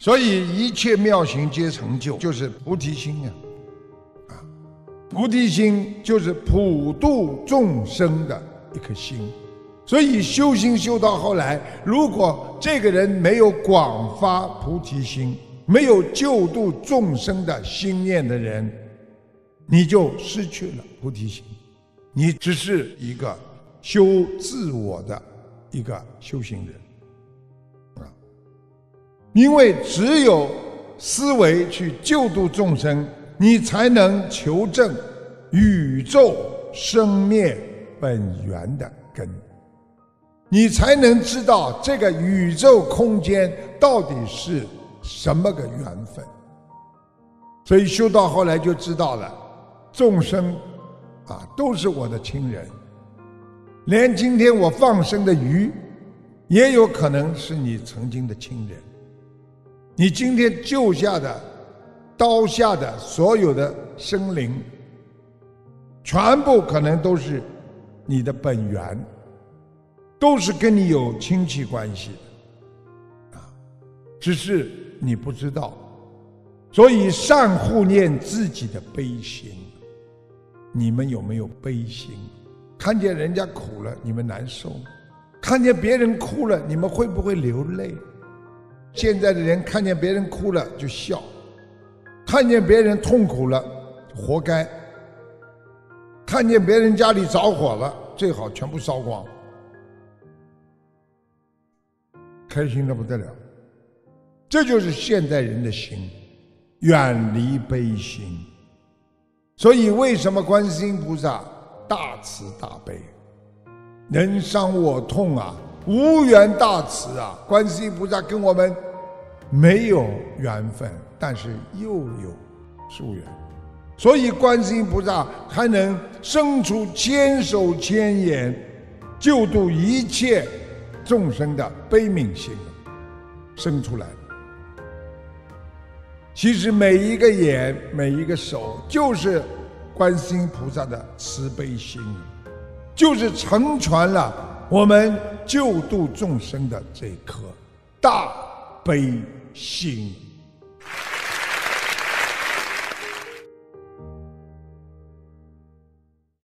所以一切妙行皆成就，就是菩提心呀！啊，菩提心就是普度众生的一颗心。所以修心修到后来，如果这个人没有广发菩提心，没有救度众生的心念的人，你就失去了菩提心，你只是一个修自我的一个修行人。 因为只有思维去救度众生，你才能求证宇宙生灭本源的根，你才能知道这个宇宙空间到底是什么个缘分。所以修到后来就知道了，众生啊都是我的亲人，连今天我放生的鱼，也有可能是你曾经的亲人。 你今天救下的、刀下的所有的生灵，全部可能都是你的本源，都是跟你有亲戚关系的，啊，只是你不知道，所以善护念自己的悲心。你们有没有悲心？看见人家苦了，你们难受；看见别人哭了，你们会不会流泪？ 现在的人看见别人哭了就笑，看见别人痛苦了活该，看见别人家里着火了最好全部烧光，开心的不得了。这就是现代人的心，远离悲心。所以为什么观世音菩萨大慈大悲，能伤我痛啊？ 无缘大慈啊！观世音菩萨跟我们没有缘分，但是又有疏缘，所以观世音菩萨还能伸出千手千眼，救度一切众生的悲悯心，生出来。其实每一个眼、每一个手，就是观世音菩萨的慈悲心，就是成全了 我们救度众生的这颗大悲心。